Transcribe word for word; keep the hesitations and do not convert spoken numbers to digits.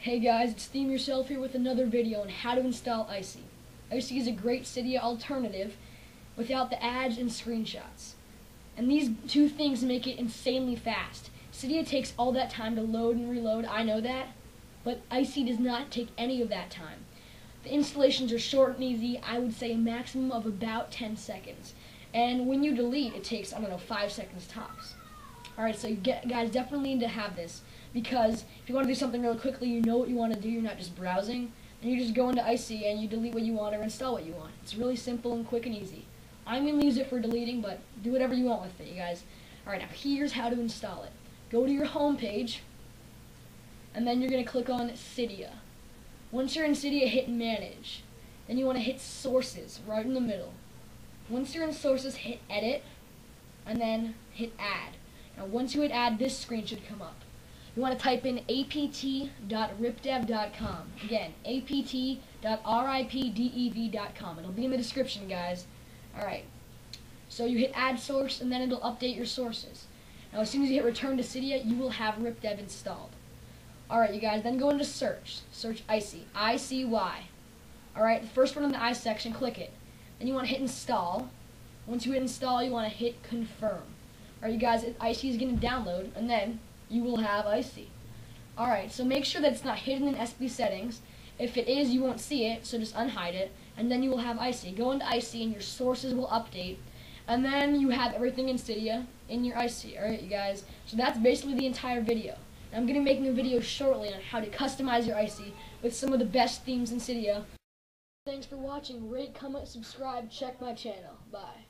Hey guys, it's Theme Yourself here with another video on how to install Icy. Icy is a great Cydia alternative without the ads and screenshots. And these two things make it insanely fast. Cydia takes all that time to load and reload, I know that, but Icy does not take any of that time. The installations are short and easy, I would say a maximum of about ten seconds. And when you delete, it takes, I don't know, five seconds tops. Alright, so you get, guys definitely need to have this, because if you want to do something really quickly, you know what you want to do, you're not just browsing, and you just go into Icy and you delete what you want or install what you want. It's really simple and quick and easy. I'm going to use it for deleting, but do whatever you want with it, you guys. Alright, now here's how to install it. Go to your home page, and then you're going to click on Cydia. Once you're in Cydia, hit Manage. Then you want to hit Sources, right in the middle. Once you're in Sources, hit Edit, and then hit Add. Now once you hit Add, this screen should come up. You want to type in apt dot ripdev dot com. Again, apt dot ripdev dot com. It'll be in the description, guys. Alright, so you hit Add Source, and then it'll update your sources. Now as soon as you hit Return to Cydia, you will have RipDev installed. Alright, you guys, then go into Search. Search Icy. I C Y. Alright, the first one in the I section, click it. Then you want to hit Install. Once you hit Install, you want to hit Confirm. Alright, you guys, Icy is going to download, and then you will have Icy. Alright, so make sure that it's not hidden in S B settings. If it is, you won't see it, so just unhide it, and then you will have Icy. Go into Icy, and your sources will update, and then you have everything in Cydia in your Icy. Alright, you guys, so that's basically the entire video. Now, I'm going to be making a video shortly on how to customize your Icy with some of the best themes in Cydia. Thanks for watching. Rate, comment, subscribe, check my channel. Bye.